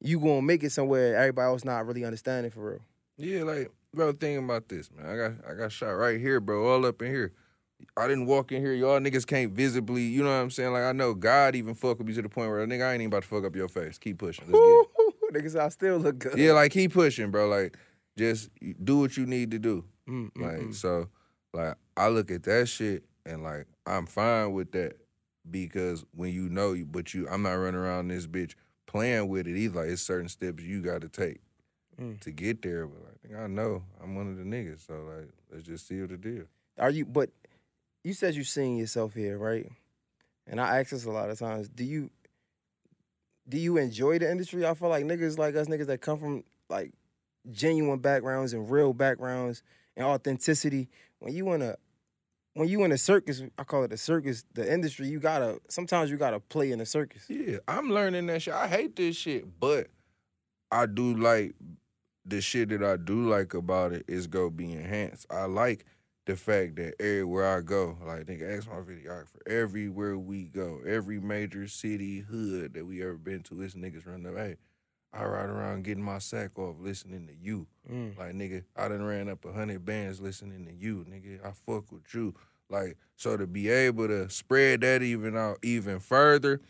you going to make it somewhere everybody else not really understanding for real. Yeah, like, bro, thinking about this, man. I got, I got shot right here, bro, all up in here. I didn't walk in here. Y'all niggas can't visibly, you know what I'm saying? Like, I know God even fuck with me to the point where, nigga, I ain't even about to fuck up your face. Keep pushing. Let's get it. Niggas, I still look good. Yeah, like, keep pushing, bro. Like, just do what you need to do. Mm -mm -mm. Like, so, like, I look at that shit and, like, I'm fine with that because when you know, you, but you, I'm not running around this bitch playing with it either. Like, it's certain steps you got to take mm. to get there. But, like, I know I'm one of the niggas. So, like, let's just seal the deal. Are you, but... You said you seen yourself here, right? And I ask this a lot of times. Do you do you enjoy the industry? I feel like niggas like us, niggas that come from like genuine backgrounds and real backgrounds and authenticity. When you in a when you in a circus, I call it a circus, the industry, you gotta sometimes you gotta play in a circus. Yeah, I'm learning that shit. I hate this shit, but I do like the shit that I do like about it is go be enhanced. I like the fact that everywhere I go, like, nigga, ask my videographer, everywhere we go, every major city, hood that we ever been to, it's niggas running up, hey, I ride around getting my sack off listening to you. Mm. Like, nigga, I done ran up a hundred bands listening to you, nigga. I fuck with you. Like, so to be able to spread that even out even further,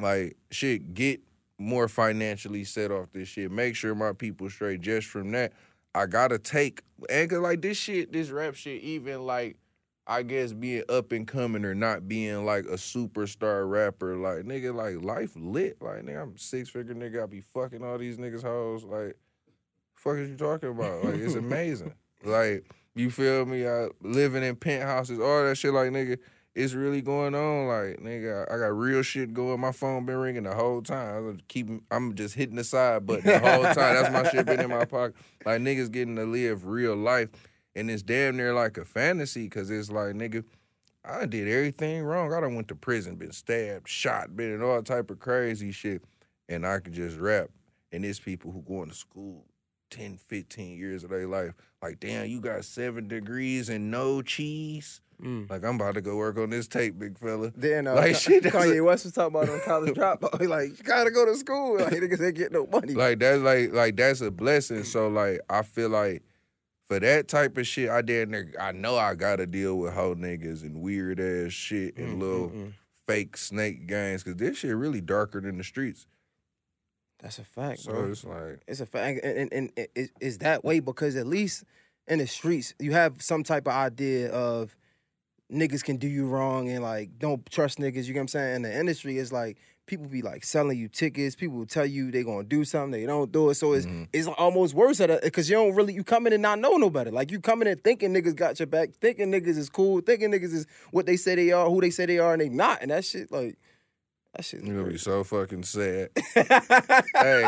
like, shit, get more financially set off this shit. Make sure my people straight just from that. I gotta take, and cause like this shit, this rap shit, even like, I guess being up and coming or not being like a superstar rapper, like nigga, like life lit, like nigga, I'm a six figure nigga, I be fucking all these niggas hoes, like, fuck is you talking about? Like it's amazing, like you feel me? I living in penthouses, all that shit, like nigga, it's really going on, like nigga, I, I got real shit going. My phone been ringing the whole time. I'm keep, I'm just hitting the side button the whole time. That's my shit been in my pocket. Like niggas getting to live real life, and it's damn near like a fantasy because it's like nigga, I did everything wrong. I done went to prison, been stabbed, shot, been in all type of crazy shit, and I could just rap. And it's people who going to school ten, fifteen years of their life. Like damn, you got seven degrees and no cheese. Mm. Like, I'm about to go work on this tape, big fella. Then, uh, like, shit, Kanye West was talking about on College Dropout. Like, you gotta go to school. Like, niggas ain't get no money. Like, that's, like, like, that's a blessing. So, like, I feel like for that type of shit, I damn near, I know I gotta deal with hoe niggas and weird-ass shit and mm, little mm, mm. fake snake gangs, because this shit really darker than the streets. That's a fact, so bro. So, it's like... It's a fact. And, and, and, and it, it's that way because at least in the streets, you have some type of idea of niggas can do you wrong and, like, don't trust niggas, you know what I'm saying? In the industry, it's like, people be, like, selling you tickets. People will tell you they gonna do something. They don't do it. So it's mm-hmm. it's almost worse at it because you don't really, you come in and not know no better. Like, you come in and thinking niggas got your back, thinking niggas is cool, thinking niggas is what they say they are, who they say they are, and they not. And that shit, like, that shit. You're gonna be so fucking sad. Hey,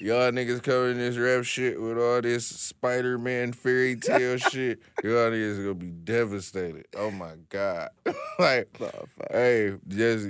y'all niggas covering this rap shit with all this Spider-Man fairy tale shit. Y'all niggas gonna be devastated. Oh my God. Like, oh, hey, just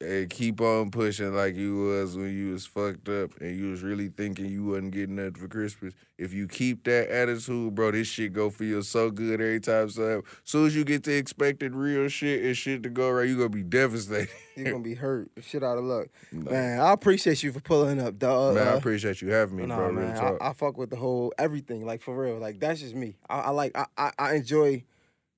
hey, keep on pushing like you was when you was fucked up and you was really thinking you wasn't getting nothing for Christmas. If you keep that attitude, bro, this shit gonna feel so good every time. So as soon as you get the expected real shit and shit to go right, you gonna be devastated. You're gonna be hurt. Shit out of luck. No. Man, I appreciate you for pulling up, dog. Man, I appreciate you having me, no, bro. Man, real talk. I, I fuck with the whole everything, like for real. Like that's just me. I, I like I, I I enjoy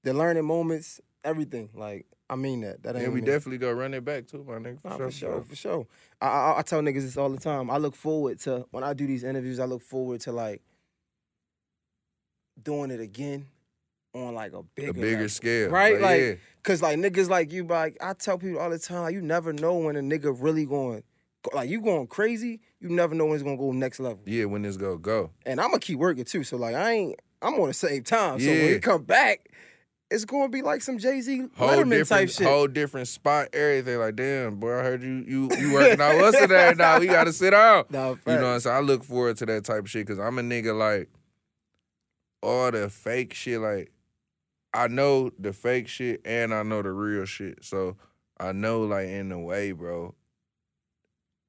the learning moments, everything. Like I mean that. That ain't and we me. definitely go run it back too, my nigga. For, nah, sure, for sure, for sure. I, I I tell niggas this all the time. I look forward to when I do these interviews. I look forward to like doing it again on like a bigger, a bigger level, scale, right? Like, like yeah. Cause like niggas like you, like I tell people all the time, like, you never know when a nigga really going, like you going crazy. You never know when it's gonna go next level. Yeah, when it's gonna go. And I'm gonna keep working too. So like I ain't, I'm on the same time. Yeah. So when it come back, it's gonna be like some Jay Z Letterman type shit. Whole different spot, everything. Like, damn, boy, I heard you you you working out us today. Now we gotta sit out. No, you know what I'm saying? I look forward to that type of shit because I'm a nigga like all the fake shit. Like, I know the fake shit and I know the real shit. So I know like in a way, bro,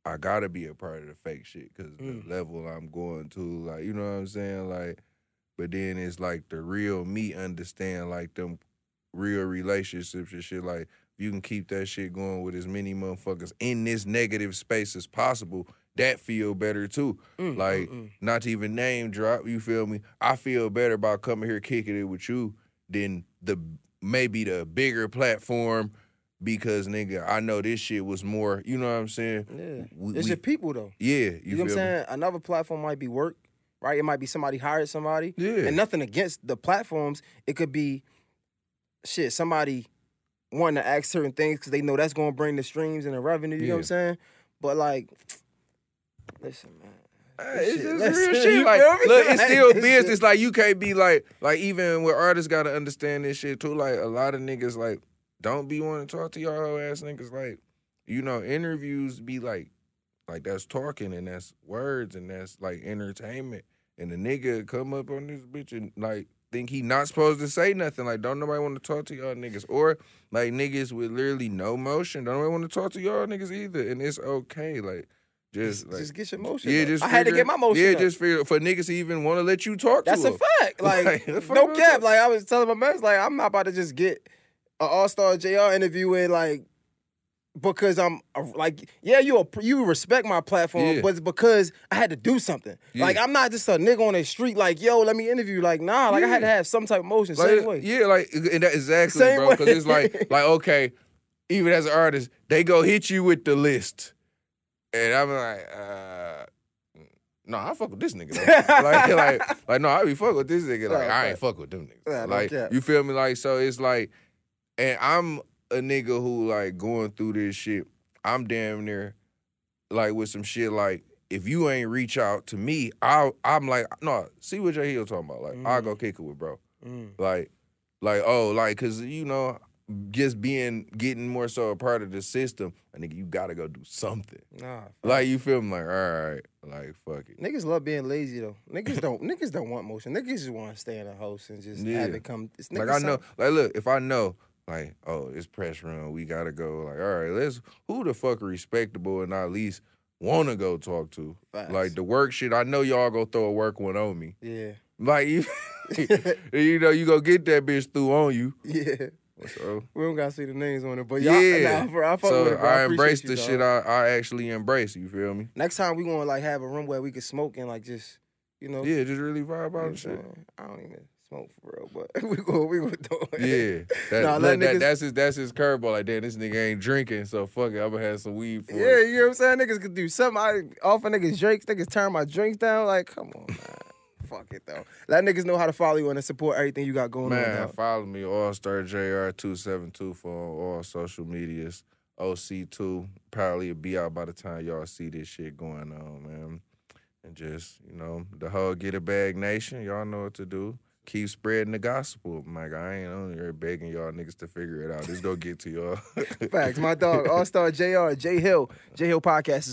I gotta be a part of the fake shit because mm. the level I'm going to, like, you know what I'm saying? Like, but then it's like the real me understand, like, them real relationships and shit. Like, you can keep that shit going with as many motherfuckers in this negative space as possible. That feel better, too. Mm, like, mm, mm. not to even name drop, you feel me? I feel better about coming here kicking it with you than the maybe the bigger platform because, nigga, I know this shit was more, you know what I'm saying? Yeah. We, it's we, the people, though. Yeah, you, you know what I'm saying? Me? Another platform might be work, right? It might be somebody hired somebody. Yeah. And nothing against the platforms. It could be, shit, somebody wanting to ask certain things because they know that's going to bring the streams and the revenue, you yeah. know what I'm saying? But, like... Listen, man. Uh, it's shit. Just real shit. Like, look, it's still business. Like, you can't be like, like even with artists gotta understand this shit too. Like, a lot of niggas, like, don't be wanting to talk to y'all whole ass niggas. Like, you know, interviews be like, like that's talking and that's words and that's like entertainment. And the nigga come up on this bitch and like think he not supposed to say nothing. Like, don't nobody want to talk to y'all niggas. Or like niggas with literally no motion. Don't nobody want to talk to y'all niggas either. And it's okay. Like, Just, like, just get your motion. Yeah, just I figure, had to get my motion. Yeah, up. Just figure, for niggas to even want to let you talk to That's them. A fact. Like, like no cap. Like, I was telling my man, like, I'm not about to just get an all-star J R interview in, like, because I'm, like, yeah, you a, you respect my platform, yeah. but it's because I had to do something. Yeah. Like, I'm not just a nigga on the street, like, yo, let me interview. Like, nah, like, yeah. I had to have some type of motion. Like, same way. Yeah, like, and that, exactly, same bro. Because it's like, like, okay, even as an artist, they go hit you with the list. And I'm like, uh, no, I fuck with this nigga. like, like, like, no, I be fuck with this nigga. Like, I ain't fuck with them niggas. Like, you feel me? Like, so it's like, and I'm a nigga who, like, going through this shit, I'm damn near, like, with some shit, like, if you ain't reach out to me, I, I'm like, no, see what J Hill talking about. Like, mm. I'll go kick it with bro. Mm. Like, like, oh, like, because, you know, just being, getting more so a part of the system, I think you gotta go do something. Nah, like, you feel me? Like, all right, like, fuck it. Niggas love being lazy, though. Niggas don't, niggas don't want motion. Niggas just want to stay in a house and just yeah. have it come. It's like, I know, like, look, if I know, like, oh, it's press run, we gotta go, like, all right, let's, who the fuck respectable and not least wanna go talk to? Facts. Like, the work shit, I know y'all gonna throw a work one on me. Yeah. Like, you, you know, you gonna get that bitch through on you. Yeah. So, we don't gotta see the names on it, but y'all, yeah. Nah, bro, I fuck so with it, bro. I, I embrace the shit I, I actually embrace. You feel me? Next time we gonna like have a room where we can smoke and like just, you know, yeah, just really vibe out and shit. I don't even smoke for real, but we gonna we gonna do it. Yeah, that, nah, look, that niggas, that's his that's his curveball. Like, damn, this nigga ain't drinking, so fuck it, I'm gonna have some weed for. Yeah, it. You know what I'm saying? Niggas could do something. I offer niggas drinks. Niggas turn my drinks down. Like, come on, man. Fuck it, though. Let niggas know how to follow you and support everything you got going man, on. Man, follow me, All Star J R two seven two for all social medias. O C two probably be out by the time y'all see this shit going on, man. And just, you know, the whole Get a Bag Nation, y'all know what to do. Keep spreading the gospel. Like, I ain't on here begging y'all niggas to figure it out. Just go get to y'all. Facts, my dog, All Star J R, J Hill. J Hill Podcast is